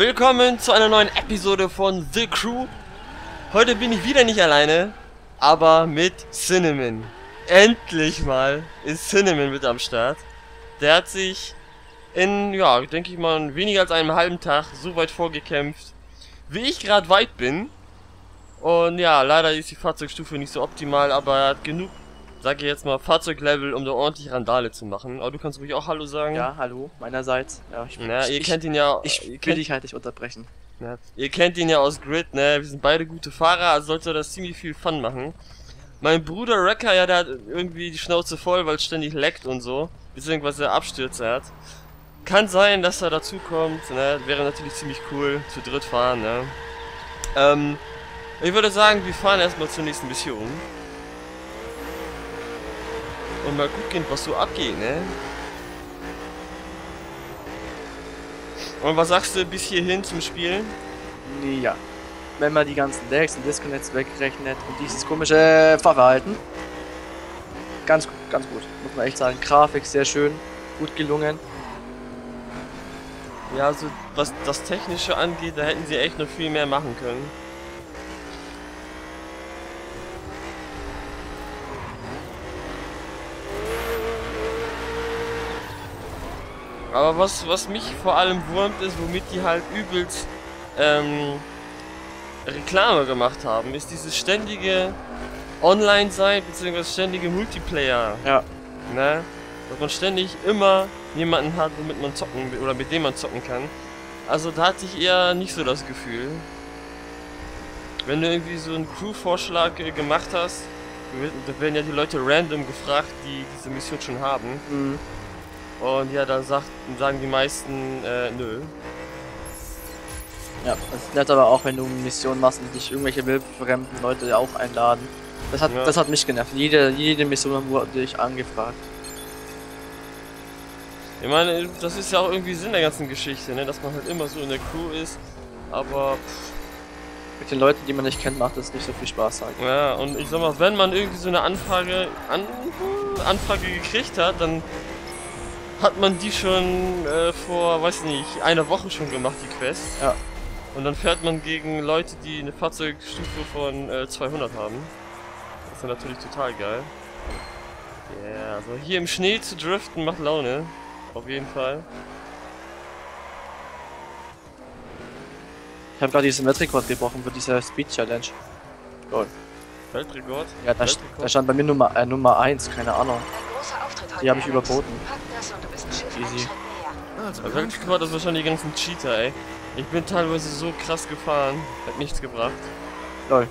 Willkommen zu einer neuen Episode von The Crew. Heute bin ich wieder nicht alleine, aber mit Cinnamon. Endlich mal ist Cinnamon mit am Start. Der hat sich in, ja, denke ich mal, in weniger als einem halben Tag so weit vorgekämpft, wie ich gerade weit bin. Und ja, leider ist die Fahrzeugstufe nicht so optimal, aber er hat genug, sag ich jetzt mal, Fahrzeuglevel, um da ordentlich Randale zu machen. Aber du kannst ruhig auch Hallo sagen. Ja, hallo, meinerseits. Ja, ich will dich halt nicht unterbrechen. Ja, ihr kennt ihn ja aus Grid, ne? Wir sind beide gute Fahrer, also sollte das ziemlich viel Fun machen. Mein Bruder Recker, ja, der hat irgendwie die Schnauze voll, weil es ständig leckt und so. Deswegen, was er Abstürze hat. Kann sein, dass er dazukommt, ne? Wäre natürlich ziemlich cool, zu dritt fahren, ne? Ich würde sagen, wir fahren erstmal zunächst ein bisschen um. Und mal gucken, was so abgeht, ne? Und was sagst du bis hierhin zum Spiel? Ja. Wenn man die ganzen Lags und Disconnects wegrechnet und dieses komische Fahrverhalten. Ganz gut. Muss man echt sagen. Grafik sehr schön. Gut gelungen. Ja, also was das Technische angeht, da hätten sie echt noch viel mehr machen können. Aber was mich vor allem wurmt ist, womit die halt übelst Reklame gemacht haben, ist dieses ständige Online-Sein bzw. ständige Multiplayer. Ja. Ne? Dass man ständig immer jemanden hat, womit man zocken oder mit dem man zocken kann. Also da hatte ich eher nicht so das Gefühl. Wenn du irgendwie so einen Crew-Vorschlag gemacht hast, da werden ja die Leute random gefragt, die diese Mission schon haben. Mhm. Und ja, dann sagen die meisten, nö. Ja, das ist nett, aber auch wenn du Missionen machst und dich irgendwelche wildfremden Leute auch einladen. Das hat mich genervt. Jede Mission wurde ich angefragt. Ich meine, das ist ja auch irgendwie Sinn der ganzen Geschichte, ne? Dass man halt immer so in der Crew ist, aber mit den Leuten, die man nicht kennt, macht das nicht so viel Spaß, sag ich. Ja, und ich sag mal, wenn man irgendwie so eine Anfrage gekriegt hat, dann hat man die schon vor, weiß nicht, einer Woche schon gemacht, die Quest. Ja. Und dann fährt man gegen Leute, die eine Fahrzeugstufe von 200 haben. Das ist ja natürlich total geil. Ja, yeah, also hier im Schnee zu driften macht Laune. Auf jeden Fall. Ich habe gerade diesen Weltrekord gebrochen für diese Speed Challenge. Goal. Weltrekord? Ja, da stand bei mir Nummer 1, keine Ahnung. Die habe ich überboten. Easy. Also Weltrekord ist wahrscheinlich die ganzen Cheater, ey. Ich bin teilweise so krass gefahren. Hat nichts gebracht. Lol.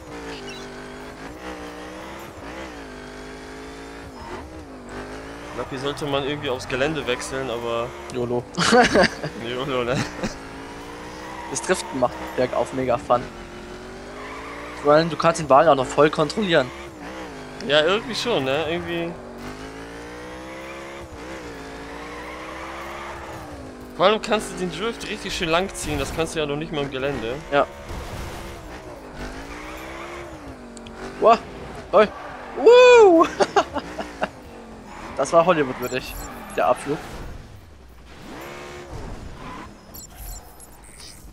Ich glaube, hier sollte man irgendwie aufs Gelände wechseln, aber... YOLO. YOLO, ne? Das Driften macht bergauf mega Fun. Vor allem, du kannst den Wagen auch noch voll kontrollieren. Ja, irgendwie schon, ne? Irgendwie... Vor allem kannst du den Drift richtig schön lang ziehen, das kannst du ja noch nicht mal im Gelände. Ja. Wow. Oh. Wow. Das war Hollywood würdig, der Abflug.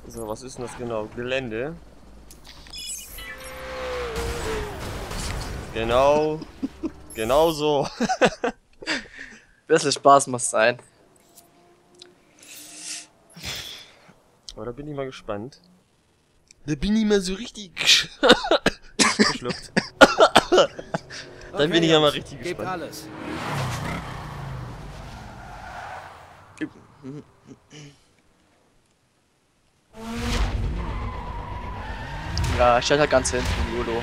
So, was ist denn das genau? Gelände. Genau. Genau so. Bisschen Spaß muss sein. Aber da bin ich mal gespannt. Da bin ich mal so richtig geschluckt. Dann bin ich ja mal richtig gespannt. Alles. Ja, ich stelle halt ganz hinten, YOLO.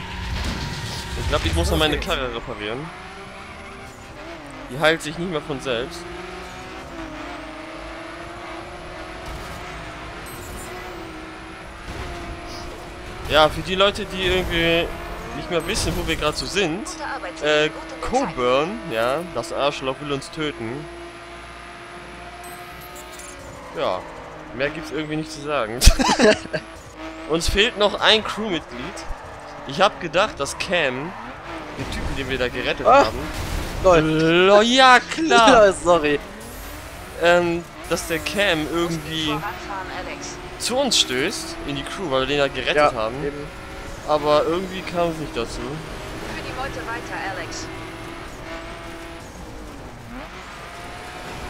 Ich glaube, ich muss noch meine Karre reparieren. Die heilt sich nicht mehr von selbst. Ja, für die Leute, die irgendwie nicht mehr wissen, wo wir gerade so sind, Coburn, ja, das Arschloch will uns töten. Ja, mehr gibt's irgendwie nicht zu sagen. Uns fehlt noch ein Crewmitglied. Ich habe gedacht, dass Cam, den Typen, den wir da gerettet haben, lol, ja klar, sorry, dass der Cam irgendwie zu uns stößt, in die Crew, weil wir den ja gerettet haben. Eben. Aber irgendwie kam es nicht dazu. Für die Meute weiter, Alex.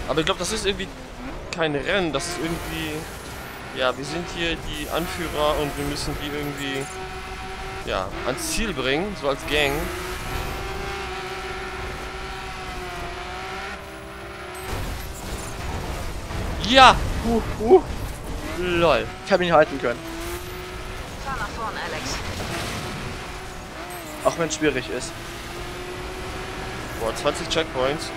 Aber ich glaube, das ist irgendwie kein Rennen, das ist irgendwie... Ja, wir sind hier die Anführer und wir müssen die irgendwie... Ja, ans Ziel bringen, so als Gang. Ja! Lol. Ich habe ihn halten können. Fahr nach vorn, Alex. Auch wenn es schwierig ist. Boah, 20 Checkpoints.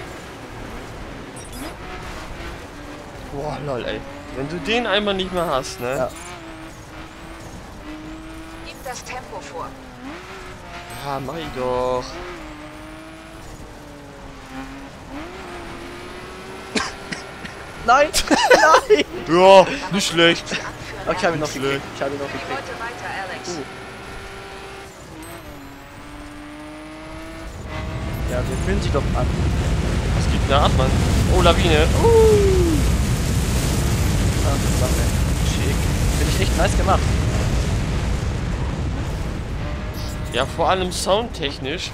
Boah, lol, ey. Wenn du den einmal nicht mehr hast, ne? Ja. Gib das Tempo vor. Ja, mach ich doch. Nein! Nein! Ja, nicht schlecht. Okay, ich habe ihn noch gekriegt. Ich habe ihn noch gekriegt. Ja, wir fühlen sich doch an. Was gibt da ab, Mann? Oh, Lawine. Schick. Finde ich echt nice gemacht. Ja, vor allem soundtechnisch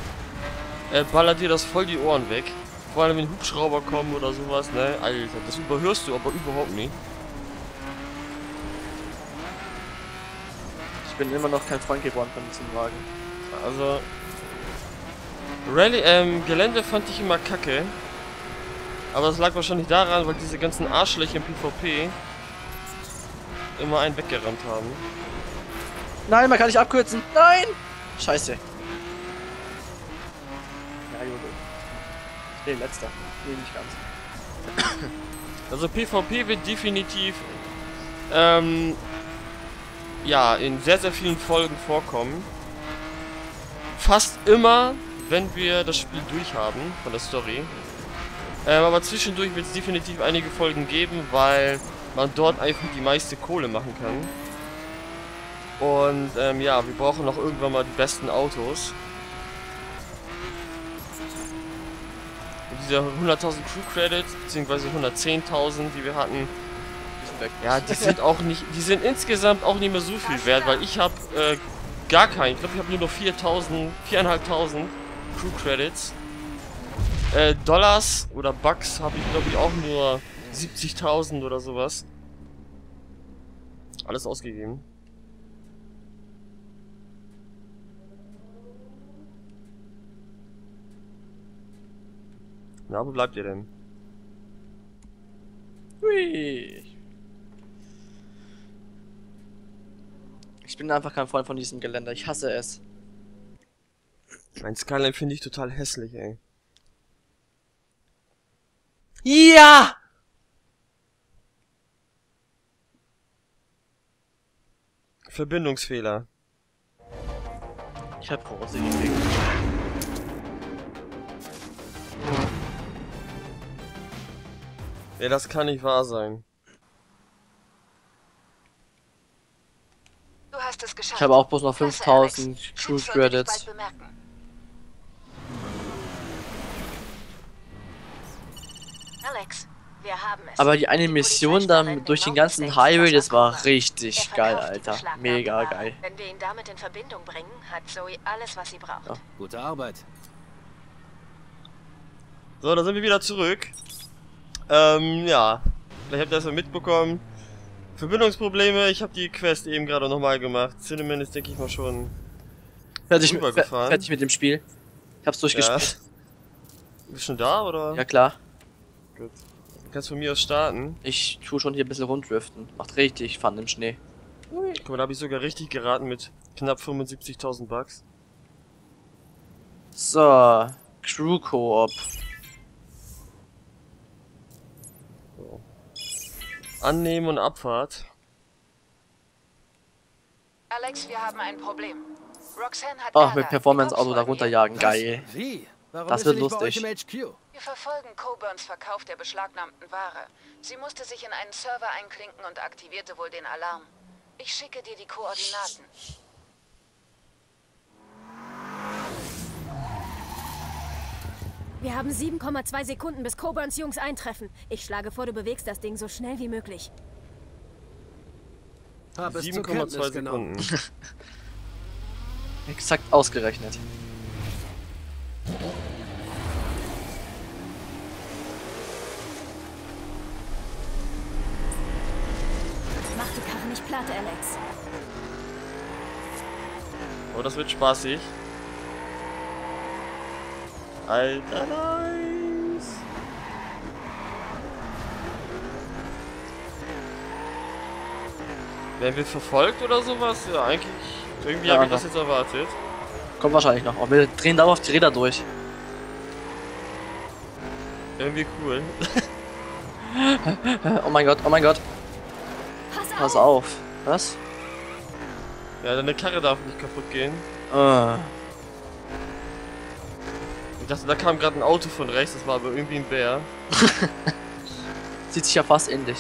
ballert dir das voll die Ohren weg. Vor allem wenn Hubschrauber kommen oder sowas, ne? Alter, das überhörst du aber überhaupt nicht. Ich bin immer noch kein Freund geworden von diesem Wagen. Also... Rallye, Gelände fand ich immer kacke. Aber das lag wahrscheinlich daran, weil diese ganzen Arschlöcher im PvP immer einen weggerannt haben. Nein, man kann nicht abkürzen. Nein! Scheiße. Ja, Jodo. Nee, letzter. Nee, nicht ganz. Also PvP wird definitiv ja, in sehr, sehr vielen Folgen vorkommen. Fast immer, wenn wir das Spiel durchhaben von der Story. Aber zwischendurch wird es definitiv einige Folgen geben, weil man dort einfach die meiste Kohle machen kann. Und ja, wir brauchen noch irgendwann mal die besten Autos. Diese 100.000 Crew-Credits, beziehungsweise 110.000, die wir hatten, ja, die sind auch nicht, die sind insgesamt auch nicht mehr so viel wert, weil ich habe gar keinen, ich glaube, ich habe nur noch 4.500 Crew-Credits. Dollars oder Bucks habe ich, glaube ich, auch nur 70.000 oder sowas. Alles ausgegeben. Na, wo bleibt ihr denn? Hui. Ich bin einfach kein Freund von diesem Geländer, ich hasse es. Ein Skyline finde ich total hässlich, ey. Ja! Verbindungsfehler. Ich hab Rose gekriegt. Ja, das kann nicht wahr sein. Du hast es geschafft. Ich habe auch bloß noch 5.000 Crew Credits. Alex, wir haben es. Aber die eine Mission dann durch den ganzen Highway, das war richtig geil, Alter. Mega geil. Wenn wir ihn damit in Verbindung bringen, hat Zoe alles, was sie braucht. Ja. Gute Arbeit. So, da sind wir wieder zurück. Ja, vielleicht habt ihr das mal mitbekommen. Verbindungsprobleme, ich habe die Quest eben gerade nochmal gemacht. Cinnamon ist, denke ich mal, schon fertig mit dem Spiel. Ich hab's durchgespielt. Ja. Bist du schon da, oder? Ja, klar. Gut. Du kannst von mir aus starten. Ich tue schon hier ein bisschen runddriften. Macht richtig Fun im Schnee. Guck mal, da habe ich sogar richtig geraten mit knapp 75.000 Bucks. So, Crew Co-op. Annehmen und Abfahrt. Alex, wir haben ein Problem. Roxanne hat mit Performance-Auto darunter jagen. Geil. Wie? Warum das wird lustig. Wir verfolgen Coburns Verkauf der beschlagnahmten Ware. Sie musste sich in einen Server einklinken und aktivierte wohl den Alarm. Ich schicke dir die Koordinaten. Wir haben 7,2 Sekunden, bis Coburns Jungs eintreffen. Ich schlage vor, du bewegst das Ding so schnell wie möglich. Habe es zur Kenntnis genommen. Exakt ausgerechnet. Mach die Karre nicht platt, Alex. Oh, das wird spaßig. Alter, nice. Werden wir verfolgt oder sowas? Ja, eigentlich. Irgendwie habe ich das jetzt erwartet. Kommt wahrscheinlich noch. Oh, wir drehen dauerhaft die Räder durch. Irgendwie cool. Oh mein Gott, oh mein Gott. Pass auf. Was? Ja, deine Karre darf nicht kaputt gehen. Ich dachte, da kam gerade ein Auto von rechts, das war aber irgendwie ein Bär. Sieht sich ja fast ähnlich.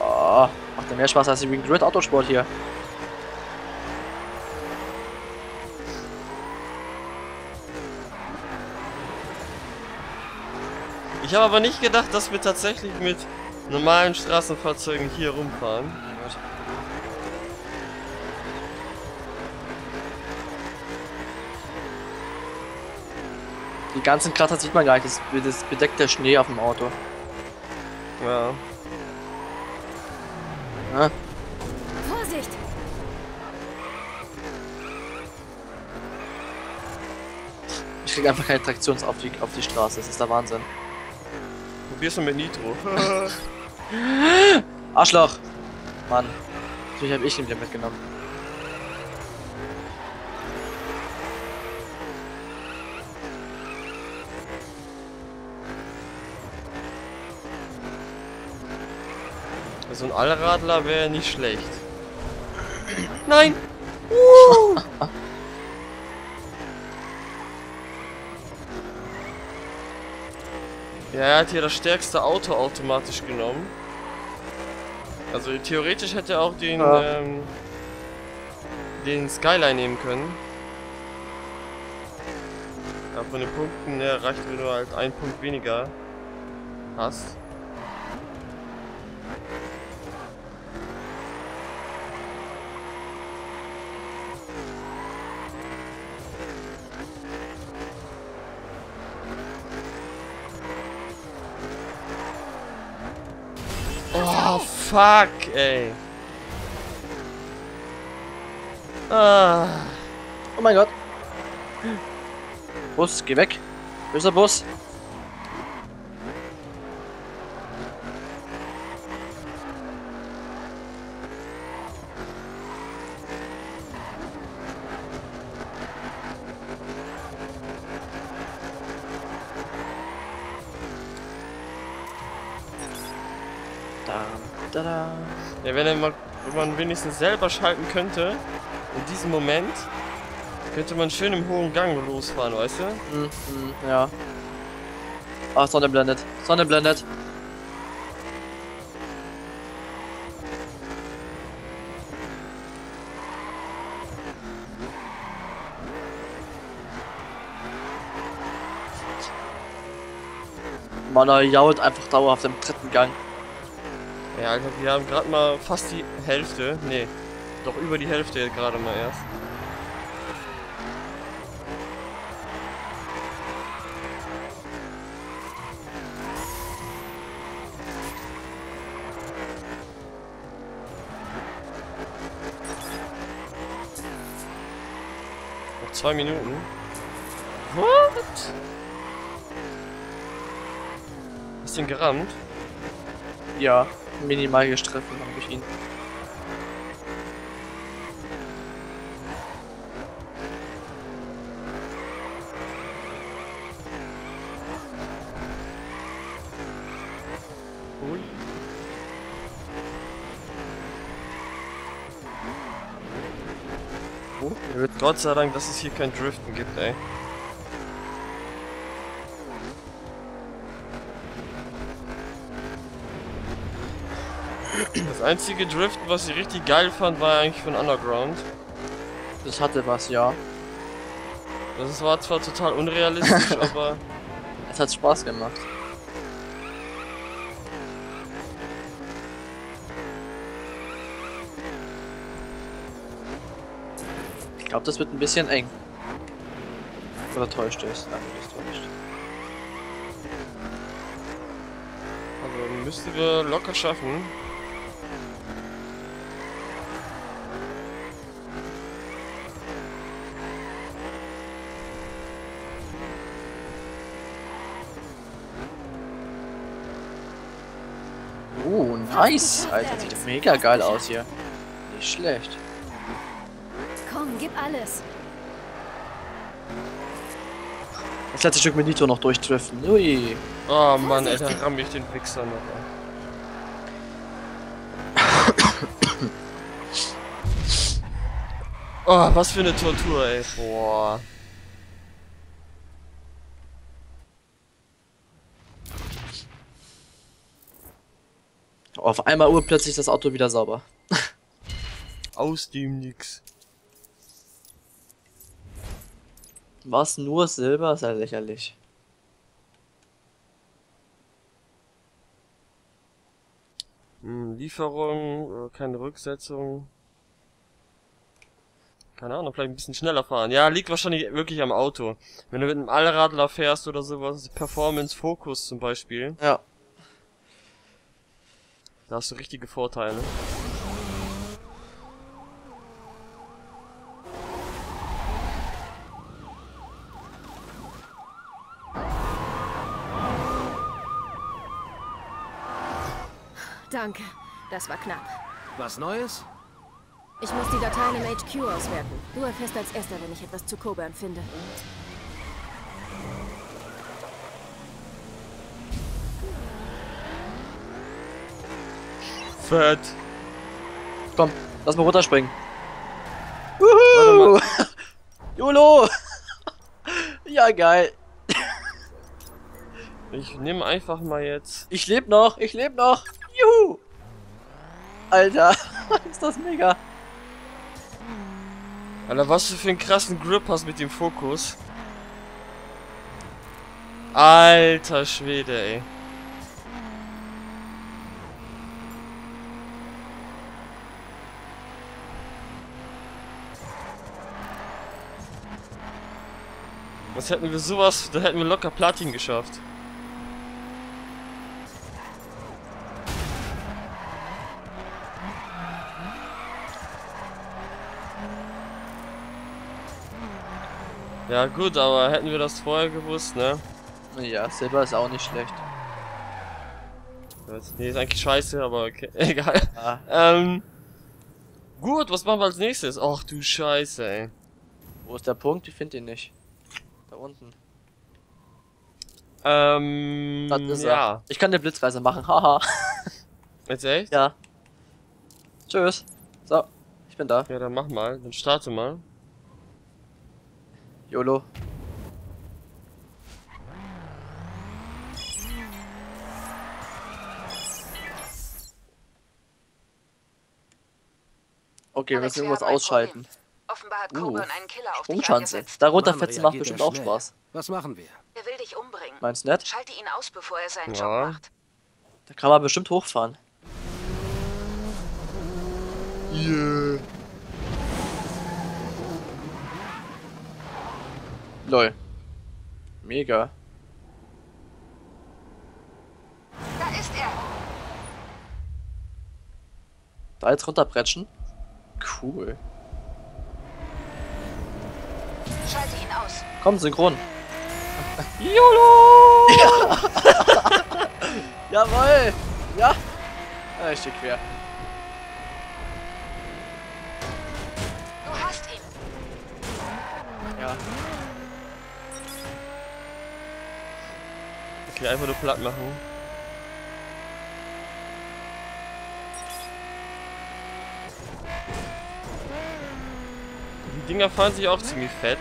Oh, macht ja mehr Spaß als im Grid Autosport hier. Ich habe aber nicht gedacht, dass wir tatsächlich mit normalen Straßenfahrzeugen hier rumfahren. Die ganzen Kratzer sieht man gar nicht, das bedeckt der Schnee auf dem Auto. Ja. Ja. Vorsicht! Ich krieg einfach keine Traktion auf die Straße, das ist der Wahnsinn. Probierst du mit Nitro? Arschloch! Mann, natürlich habe ich ihn wieder mitgenommen. So ein Allradler wäre nicht schlecht. Nein! Ja, er hat hier das stärkste Auto automatisch genommen. Also theoretisch hätte er auch den, den Skyline nehmen können. Ja, von den Punkten her reicht, wenn du halt einen Punkt weniger hast. Fuck, ey. Ah. Oh mein Gott. Bus, geh weg. Böser Bus. Ja, wenn man wenigstens selber schalten könnte, in diesem Moment, könnte man schön im hohen Gang losfahren, weißt du? Ja. Ah, Sonne blendet. Sonne blendet. Man, er jault einfach dauerhaft im dritten Gang. Ja, Alter, wir haben gerade mal fast die Hälfte. Nee, doch über die Hälfte gerade mal erst. Noch 2 Minuten. What? Hast du ihn gerammt? Ja. Minimal gestreffen habe ich ihn. Cool. Oh, Gott sei Dank, dass es hier kein Driften gibt, ey. Das einzige Driften, was ich richtig geil fand, war eigentlich von Underground. Das hatte was, ja. Das war zwar total unrealistisch, aber... Es hat Spaß gemacht. Ich glaube, das wird ein bisschen eng. Oder täuscht du es? Nein, du bist täuscht. Also müssten wir locker schaffen. Nice! Alter, sieht mega geil aus hier. Nicht schlecht. Komm, gib alles. Das letzte Stück mit Nitro noch durchdriften. Ui. Oh Mann, Alter, ramm ich den Wichser noch an. Oh, was für eine Tortur, ey. Boah. Auf einmal urplötzlich das Auto wieder sauber. Aus dem Nix. Was, nur Silber? Ist ja lächerlich. Lieferung, keine Rücksetzung. Keine Ahnung, vielleicht ein bisschen schneller fahren. Ja, liegt wahrscheinlich wirklich am Auto. Wenn du mit einem Allradler fährst oder sowas, Performance Focus zum Beispiel. Ja. Da hast du richtige Vorteile. Danke, das war knapp. Was Neues? Ich muss die Dateien im HQ auswerten. Du erfährst als Erster, wenn ich etwas zu Coburn finde. Fett. Komm, lass mal runterspringen. Wuhu! YOLO! Ja, geil. Ich nehme einfach mal jetzt... Ich lebe noch, ich lebe noch! Juhu! Alter, ist das mega. Alter, was du für einen krassen Grip hast mit dem Fokus. Alter Schwede, ey. Was hätten wir sowas, da hätten wir locker Platin geschafft. Ja gut, aber hätten wir das vorher gewusst, ne? Ja, Silber ist auch nicht schlecht. Ne, ist eigentlich scheiße, aber okay, egal. Ah. Gut, was machen wir als nächstes? Ach du Scheiße, ey. Wo ist der Punkt? Ich finde ihn nicht. Da unten. Das ist ja. Er. Ich kann eine Blitzreise machen, haha. Jetzt echt? Ja. Tschüss. So, ich bin da. Ja, dann mach mal, dann starte mal. YOLO. Okay, wir müssen irgendwas ausschalten. Offenbar hat Coburn einen Killer auf dich angesetzt. Darunter fetzen macht bestimmt auch Spaß. Was machen wir? Er will dich umbringen. Meinst du nicht? Schalte ihn aus, bevor er seinen Job macht. Da kann man bestimmt hochfahren. Yeah. Lol. Mega. Da ist er. Da jetzt runterbretschen? Cool. Schalte ihn aus. Komm, synchron. YOLO! Ja. Jawohl! Ja! Ah, ich stehe quer. Du hast ihn! Ja. Okay, einfach nur platt machen. Die Dinger fahren sich auch ziemlich fett,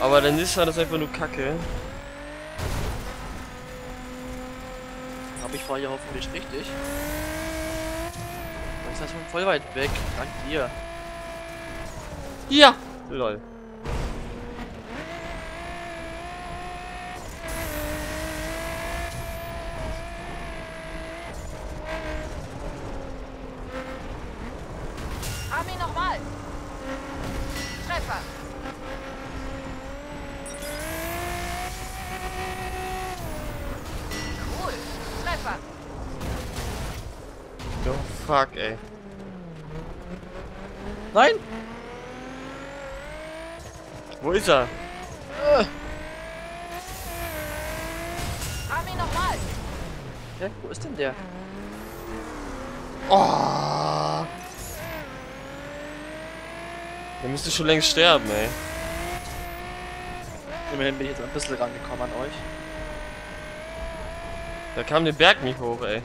aber der Nissan ist einfach nur Kacke. Aber ich fahre hier hoffentlich richtig. Jetzt ist das schon voll weit weg, dank dir. Ja! Lol. Fuck, ey. Nein! Wo ist er? Armin, nochmal! Ja, wo ist denn der? Oh! Der müsste schon längst sterben, ey. Immerhin bin ich jetzt ein bisschen rangekommen an euch. Da kam der Berg nicht hoch, ey.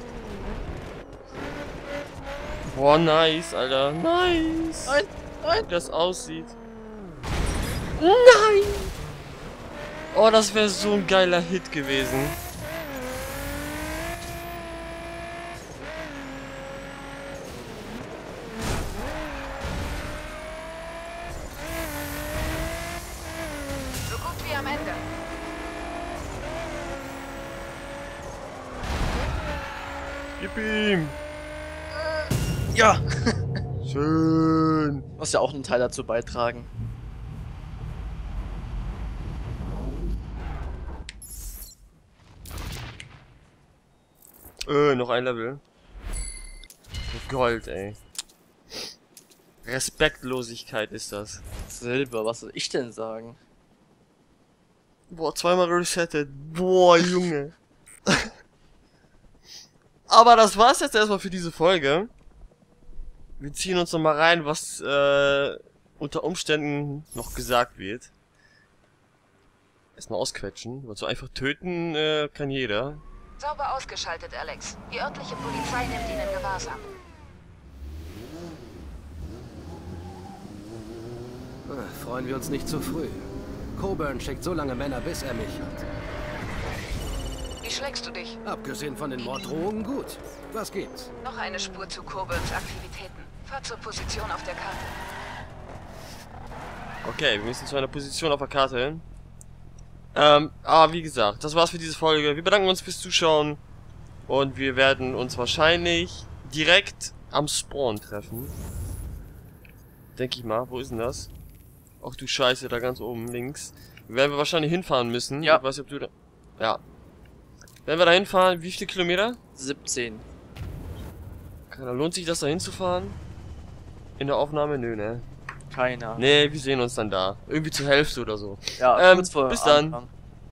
Boah, nice, Alter. Nice. Nein, nein. Wie das aussieht. Nein. Oh, das wäre so ein geiler Hit gewesen. So gut wie am Ende. Gib ihm. Ja! Schön! Du musst ja auch einen Teil dazu beitragen. Noch ein Level. Gold, ey. Respektlosigkeit ist das. Silber, was soll ich denn sagen? Boah, zweimal resettet. Boah, Junge. Aber das war's jetzt erstmal für diese Folge. Wir ziehen uns nochmal rein, was unter Umständen noch gesagt wird. Erstmal ausquetschen, weil so einfach töten kann jeder. Sauber ausgeschaltet, Alex. Die örtliche Polizei nimmt ihn in Gewahrsam. Freuen wir uns nicht zu früh. Coburn schickt so lange Männer, bis er mich hat. Wie schlägst du dich? Abgesehen von den Morddrohungen gut. Was gibt's? Noch eine Spur zu Coburns Aktivitäten. Fahr zur Position auf der Karte. Okay, wir müssen zu einer Position auf der Karte hin. Wie gesagt, das war's für diese Folge. Wir bedanken uns fürs Zuschauen. Und wir werden uns wahrscheinlich direkt am Spawn treffen. Denke ich mal. Wo ist denn das? Ach du Scheiße, da ganz oben links. Werden wir wahrscheinlich hinfahren müssen. Ja. Ich weiß nicht, ob du da... Ja. Wenn wir da hinfahren, wie viele Kilometer? 17. Keiner. Lohnt sich das da hinzufahren? In der Aufnahme? Nö, ne? Keiner. Ne, wir sehen uns dann da. Irgendwie zur Hälfte oder so. Ja, bis dann.